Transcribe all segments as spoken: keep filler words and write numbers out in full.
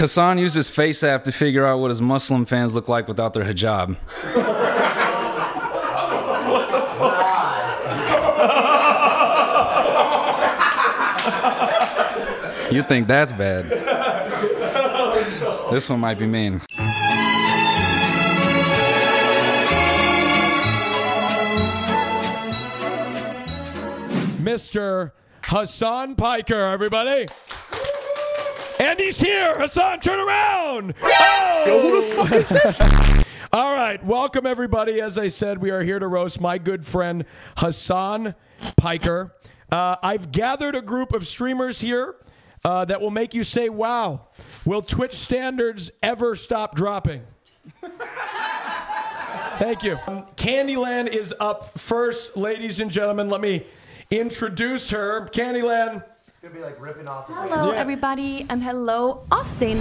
Hasan uses face app to figure out what his Muslim fans look like without their hijab. You think that's bad? This one might be mean. Mister Hasan Piker, everybody. And he's here. Hasan, turn around. Oh! Yo, who the fuck is this? All right. Welcome, everybody. As I said, we are here to roast my good friend, Hasan Piker. Uh, I've gathered a group of streamers here uh, that will make you say, wow, will Twitch standards ever stop dropping? Thank you. Um, Candyland is up first. Ladies and gentlemen, let me introduce her. Candyland. It's gonna be like ripping off the Hello, yeah. everybody, and hello, Austin.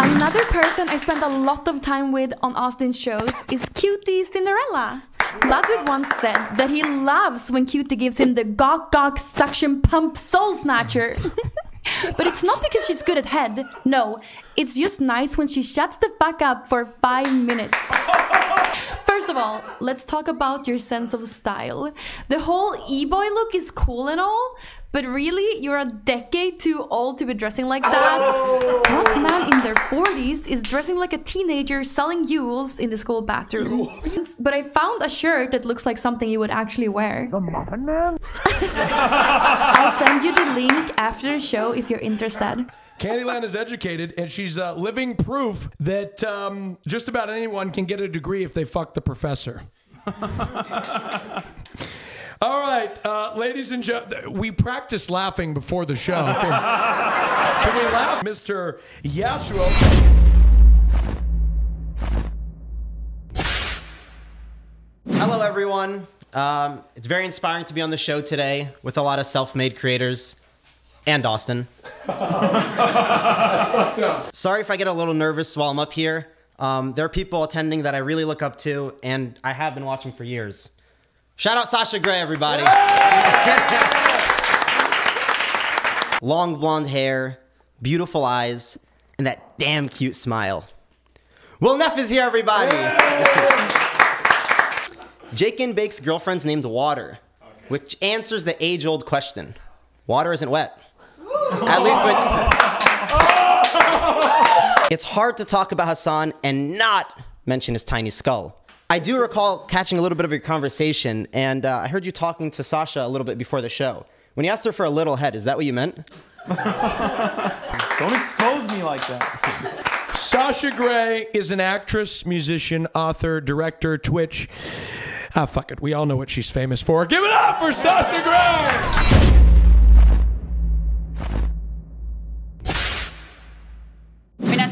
Another person I spent a lot of time with on Austin shows is QTCinderella. Ludwig once said that he loves when Q T gives him the gawk gawk suction pump soul snatcher. But it's not because she's good at head. No, it's just nice when she shuts the fuck up for five minutes. First of all, let's talk about your sense of style. The whole e-boy look is cool and all, but really, you're a decade too old to be dressing like that. Oh. What man in their forties is dressing like a teenager selling Yules in the school bathroom? Yules. But I found a shirt that looks like something you would actually wear. The muffin man? I'll send you the link after the show if you're interested. Candyland is educated, and she's uh, living proof that um, just about anyone can get a degree if they fuck the professor. All right, uh, ladies and gentlemen, we practiced laughing before the show. Can, can we laugh? Mister Yassuo. Hello, everyone. Um, it's very inspiring to be on the show today with a lot of self-made creators. And Austin. Sorry if I get a little nervous while I'm up here. Um, there are people attending that I really look up to, and I have been watching for years. Shout out Sasha Grey, everybody. Long blonde hair, beautiful eyes, and that damn cute smile. Will Neff is here, everybody. Jakenbake's girlfriend's named Water, okay. Which answers the age-old question. Water isn't wet. At least when... It's hard to talk about Hasan and not mention his tiny skull. I do recall catching a little bit of your conversation, and uh, I heard you talking to Sasha a little bit before the show. When you asked her for a little head, is that what you meant? Don't expose me like that. Sasha Grey is an actress, musician, author, director, Twitch. Ah, oh, fuck it. We all know what she's famous for. Give it up for Sasha Grey!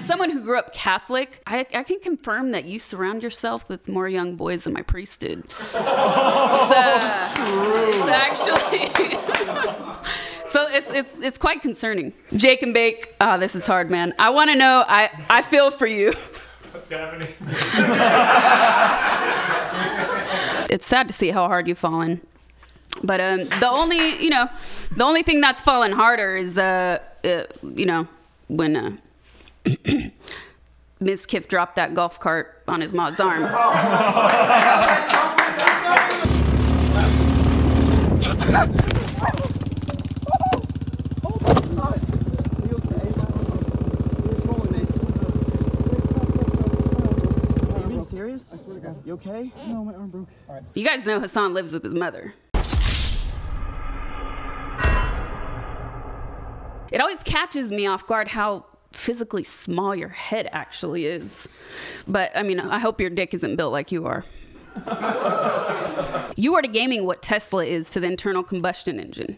Someone who grew up Catholic, I, I can confirm that you surround yourself with more young boys than my priest did. Oh, it's, uh, true. It's actually, so it's it's it's quite concerning. Jakenbake, ah, oh, this is hard, man. I want to know. I I feel for you. What's happening? It's sad to see how hard you've fallen, but um, the only you know, the only thing that's fallen harder is uh, uh you know, when uh. Miz Kiff dropped that golf cart on his mod's arm. Are you serious? I swear to God. You okay? No, my arm broke. All right. You guys know Hasan lives with his mother. It always catches me off guard how physically small your head actually is. But I mean, I hope your dick isn't built like you are. You are to gaming what Tesla is to the internal combustion engine.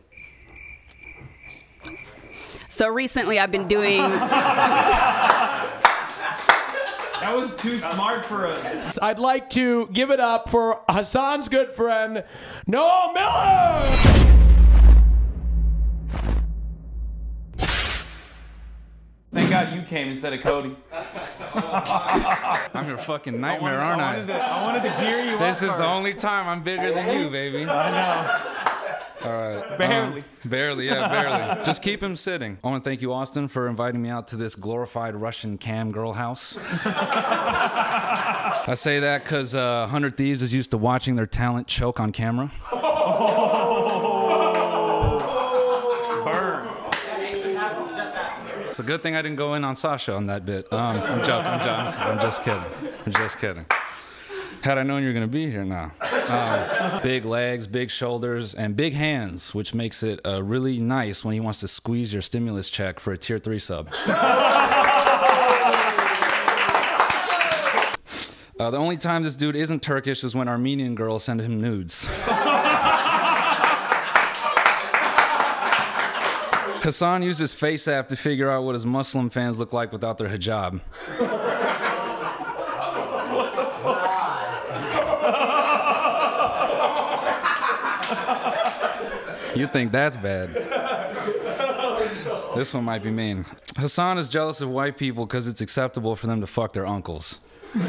So recently I've been doing... That was too smart for us. I'd like to give it up for Hasan's good friend, Noel Miller! Thank God you came instead of Cody. I'm your fucking nightmare, I wanted, aren't I? I wanted to, I wanted to gear you this up. This is the only time I'm bigger than you, baby. I know. All right. Barely. Um, barely, yeah, barely. Just keep him sitting. I want to thank you, Austin, for inviting me out to this glorified Russian cam girl house. I say that because uh, one hundred Thieves is used to watching their talent choke on camera. It's a good thing I didn't go in on Sasha on that bit. Um, I'm joking, I'm joking. I'm just kidding. I'm just kidding. Had I known you were going to be here now. Um, big legs, big shoulders, and big hands, which makes it uh, really nice when he wants to squeeze your stimulus check for a tier three sub. Uh, the only time this dude isn't Turkish is when Armenian girls send him nudes. Hasan uses face app to figure out what his Muslim fans look like without their hijab. You think that's bad. This one might be mean. Hasan is jealous of white people because it's acceptable for them to fuck their uncles. No?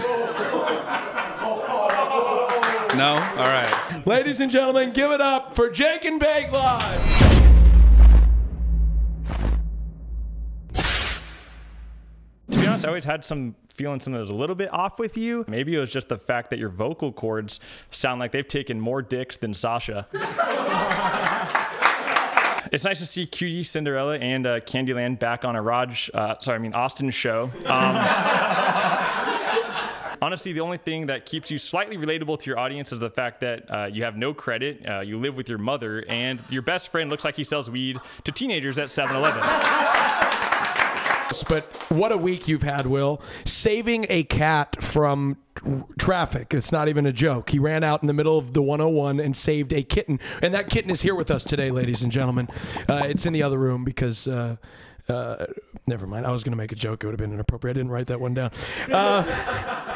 All right. Ladies and gentlemen, give it up for JakenbakeLIVE. I always had some feeling something that was a little bit off with you. Maybe it was just the fact that your vocal cords sound like they've taken more dicks than Sasha. It's nice to see QTCinderella and uh, Candyland back on a Rajj, uh, sorry, I mean Austin show. Um, Honestly, the only thing that keeps you slightly relatable to your audience is the fact that uh, you have no credit, uh, you live with your mother, and your best friend looks like he sells weed to teenagers at seven eleven. But what a week you've had, Will. Saving a cat from traffic. It's not even a joke. He ran out in the middle of the one oh one and saved a kitten. And that kitten is here with us today, ladies and gentlemen. Uh, it's in the other room because... Uh, uh, never mind. I was going to make a joke. It would have been inappropriate. I didn't write that one down. Uh,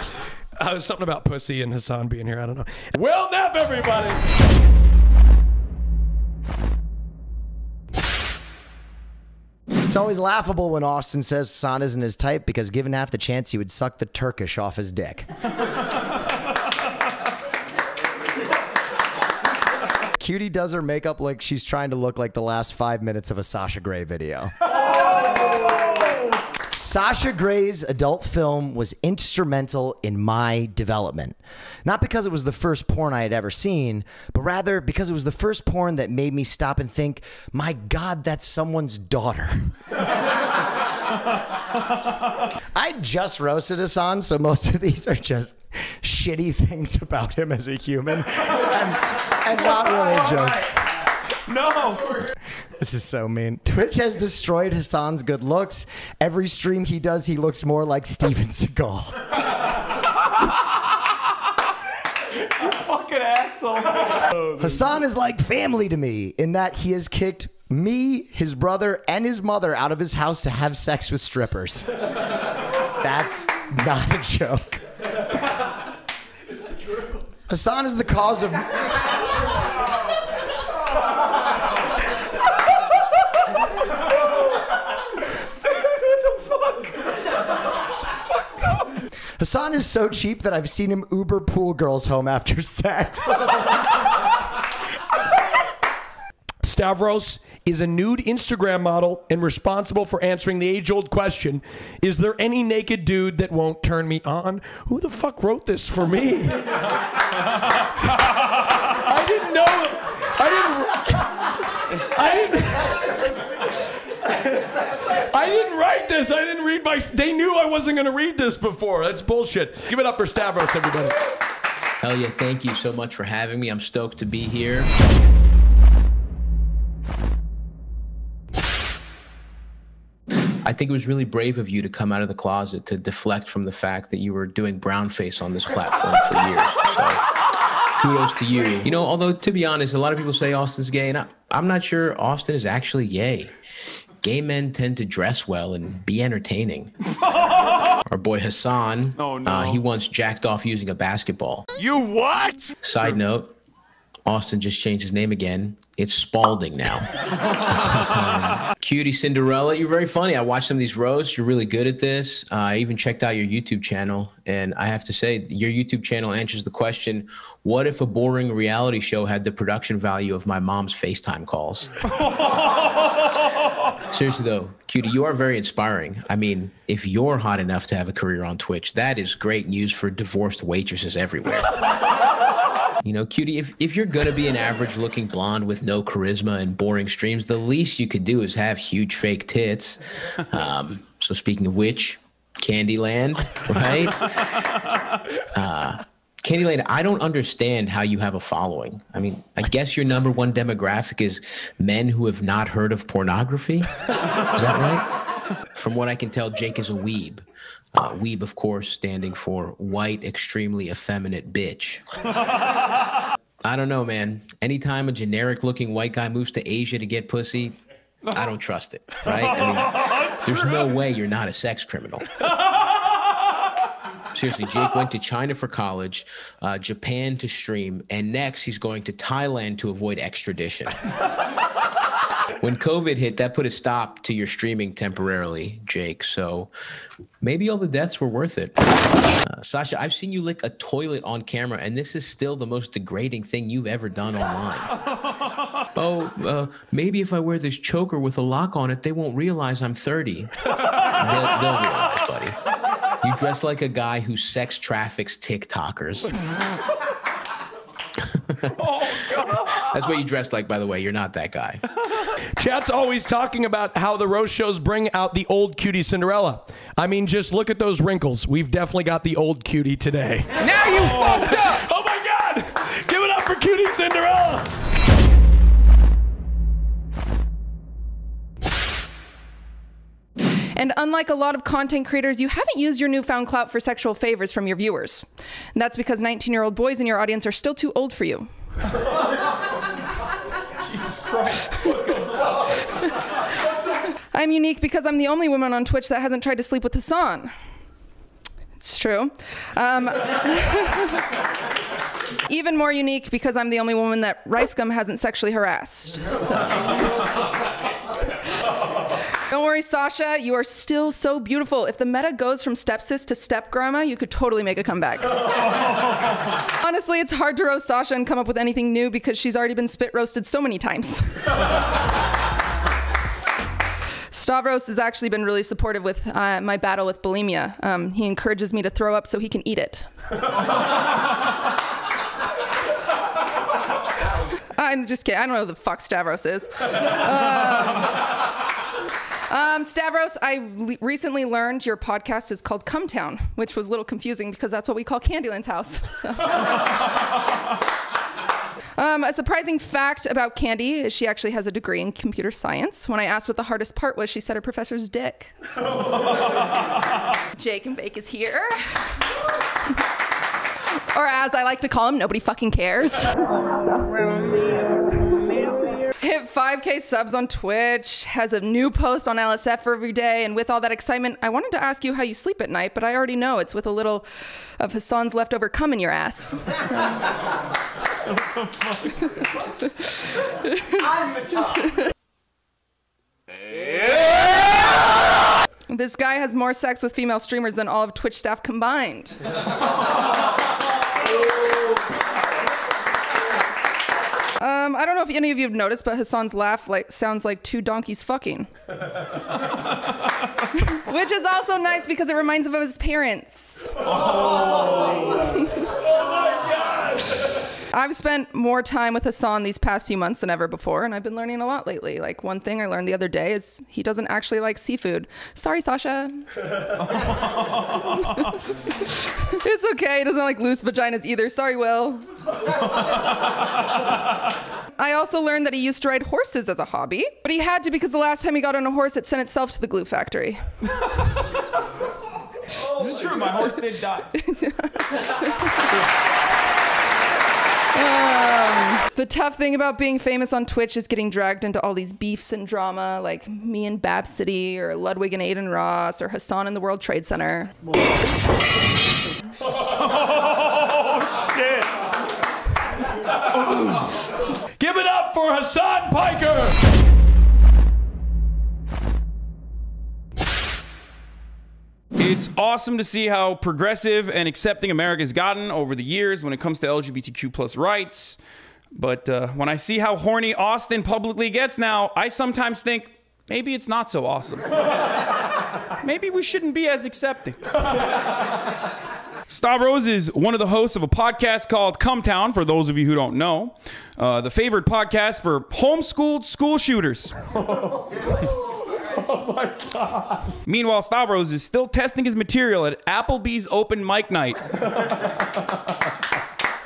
uh, something about pussy and Hasan being here. I don't know. Will Neff, everybody! It's always laughable when Austin says Hasan isn't his type because given half the chance, he would suck the Turkish off his dick. Cutie does her makeup like she's trying to look like the last five minutes of a Sasha Grey video. Oh! Sasha Grey's adult film was instrumental in my development. Not because it was the first porn I had ever seen, but rather because it was the first porn that made me stop and think, my God, that's someone's daughter. I just roasted Hasan, so most of these are just shitty things about him as a human. And, and not really jokes. No! This is so mean. Twitch has destroyed Hasan's good looks. Every stream he does, he looks more like Steven Seagal. You fucking asshole. Hasan is like family to me in that he has kicked me, his brother, and his mother out of his house to have sex with strippers. That's not a joke. Is that true? Hasan is the cause of... Hasan is so cheap that I've seen him Uber pool girls home after sex. Stavros is a nude Instagram model and responsible for answering the age-old question, is there any naked dude that won't turn me on? Who the fuck wrote this for me? I didn't know. I didn't... I didn't... I didn't write this. I didn't read my... They knew I wasn't going to read this before. That's bullshit. Give it up for Stavros, everybody. Hell yeah, thank you so much for having me. I'm stoked to be here. I think it was really brave of you to come out of the closet to deflect from the fact that you were doing brownface on this platform for years. So kudos to you. You know, although, to be honest, a lot of people say Austin's gay, and I, I'm not sure Austin is actually gay. Gay men tend to dress well and be entertaining. Our boy Hasan, oh, no. uh, he once jacked off using a basketball. You what? Side note, Austin just changed his name again. It's Spalding now. QTCinderella, you're very funny. I watched some of these roasts. You're really good at this. Uh, I even checked out your YouTube channel. And I have to say, your YouTube channel answers the question, what if a boring reality show had the production value of my mom's FaceTime calls? Seriously, though, Q T, you are very inspiring. I mean, if you're hot enough to have a career on Twitch, that is great news for divorced waitresses everywhere. You know, Q T, if, if you're going to be an average-looking blonde with no charisma and boring streams, the least you could do is have huge fake tits. Um, so speaking of which, Candyland, right? Uh, Candyland, I don't understand how you have a following. I mean, I guess your number one demographic is men who have not heard of pornography. Is that right? From what I can tell, Jake is a weeb. Uh, weeb, of course, standing for white, extremely effeminate bitch. I don't know, man. Anytime a generic-looking white guy moves to Asia to get pussy, I don't trust it, right? I mean, there's no way you're not a sex criminal. Seriously, Jake went to China for college, uh, Japan to stream, and next he's going to Thailand to avoid extradition. When COVID hit, that put a stop to your streaming temporarily, Jake. So maybe all the deaths were worth it. Uh, Sasha, I've seen you lick a toilet on camera, and this is still the most degrading thing you've ever done online. Oh, uh, maybe if I wear this choker with a lock on it, they won't realize I'm thirty. They'll, they'll realize, buddy. You dress like a guy who sex traffics TikTokers. Oh, God. That's what you dress like, by the way. You're not that guy. Chat's always talking about how the roast shows bring out the old QTCinderella. I mean, just look at those wrinkles. We've definitely got the old Q T today. Now you oh. fucked up! Oh my God! Give it up for QTCinderella! And unlike a lot of content creators, you haven't used your newfound clout for sexual favors from your viewers. And that's because nineteen-year-old boys in your audience are still too old for you. Jesus Christ. I'm unique because I'm the only woman on Twitch that hasn't tried to sleep with Hasan. It's true. Um, even more unique because I'm the only woman that Ricegum hasn't sexually harassed. So. Don't worry, Sasha, you are still so beautiful. If the meta goes from stepsis to step-grandma, you could totally make a comeback. Oh. Honestly, it's hard to roast Sasha and come up with anything new because she's already been spit-roasted so many times. Stavros has actually been really supportive with uh, my battle with bulimia. Um, he encourages me to throw up so he can eat it. I'm just kidding. I don't know who the fuck Stavros is. Um, Um, Stavros, I recently learned your podcast is called Cumtown, which was a little confusing because that's what we call Candyland's house. So. um, a surprising fact about Candy is she actually has a degree in computer science. When I asked what the hardest part was, she said her professor's dick. So. Jakenbake is here. Or as I like to call him, nobody fucking cares. Hit five K subs on Twitch, has a new post on L S F every day, and with all that excitement, I wanted to ask you how you sleep at night, but I already know it's with a little of Hasan's leftover cum in your ass. So. I'm the top. Yeah! This guy has more sex with female streamers than all of Twitch staff combined. Um, I don't know if any of you have noticed, but Hasan's laugh like sounds like two donkeys fucking. Which is also nice because it reminds him of his parents. Oh, oh my God! I've spent more time with Hasan these past few months than ever before, and I've been learning a lot lately. Like, one thing I learned the other day is he doesn't actually like seafood. Sorry, Sasha. It's okay, he doesn't like loose vaginas either. Sorry, Will. I also learned that he used to ride horses as a hobby, but he had to because the last time he got on a horse, it sent itself to the glue factory. Oh, this is true, my horse did die. um, the tough thing about being famous on Twitch is getting dragged into all these beefs and drama, like me and Bab City, or Ludwig and Aiden Ross, or Hasan in the World Trade Center. Oh, shit. Give it up for Hasan Piker! It's awesome to see how progressive and accepting America's gotten over the years when it comes to L G B T Q plus rights. But uh, when I see how horny Austin publicly gets now, I sometimes think, maybe it's not so awesome. Maybe we shouldn't be as accepting. Stavros is one of the hosts of a podcast called Cumtown, for those of you who don't know. Uh, the favorite podcast for homeschooled school shooters. Oh my God. Meanwhile, Stavros is still testing his material at Applebee's open mic night.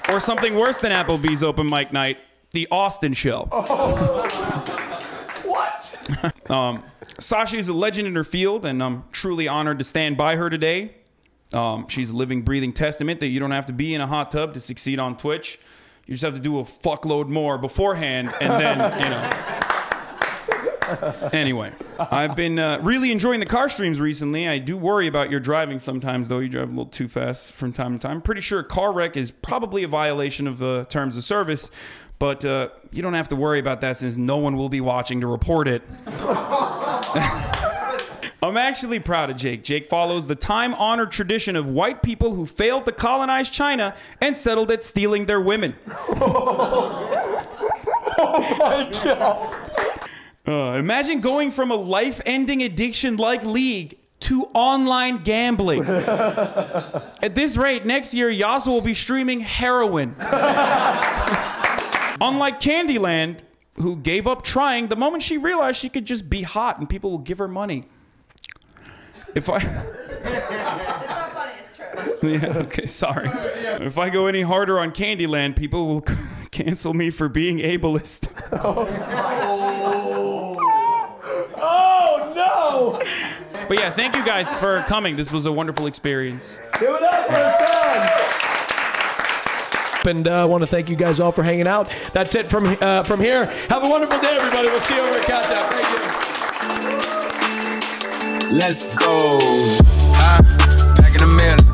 Or something worse than Applebee's open mic night, the Austin Show. Oh. What? um, Sasha is a legend in her field, and I'm truly honored to stand by her today. Um, she's a living, breathing testament that you don't have to be in a hot tub to succeed on Twitch. You just have to do a fuckload more beforehand, and then, you know. Anyway, I've been uh, really enjoying the car streams recently. I do worry about your driving sometimes, though. You drive a little too fast from time to time. I'm pretty sure car wreck is probably a violation of the terms of service, but uh, you don't have to worry about that since no one will be watching to report it. I'm actually proud of Jake. Jake follows the time-honored tradition of white people who failed to colonize China and settled at stealing their women. Oh my God. Uh, imagine going from a life-ending addiction like League to online gambling. At this rate, next year, Yassuo will be streaming heroin. Unlike Candyland, who gave up trying the moment she realized she could just be hot and people will give her money. If I... It's not funny, it's true. Yeah, okay, sorry. If I go any harder on Candyland, people will cancel me for being ableist. Oh, no. Oh, no! But yeah, thank you guys for coming. This was a wonderful experience. Give it up for Hasan! And I uh, want to thank you guys all for hanging out. That's it from, uh, from here. Have a wonderful day, everybody. We'll see you over at Countdown. Thank you. Let's go. Huh? Back in the middle.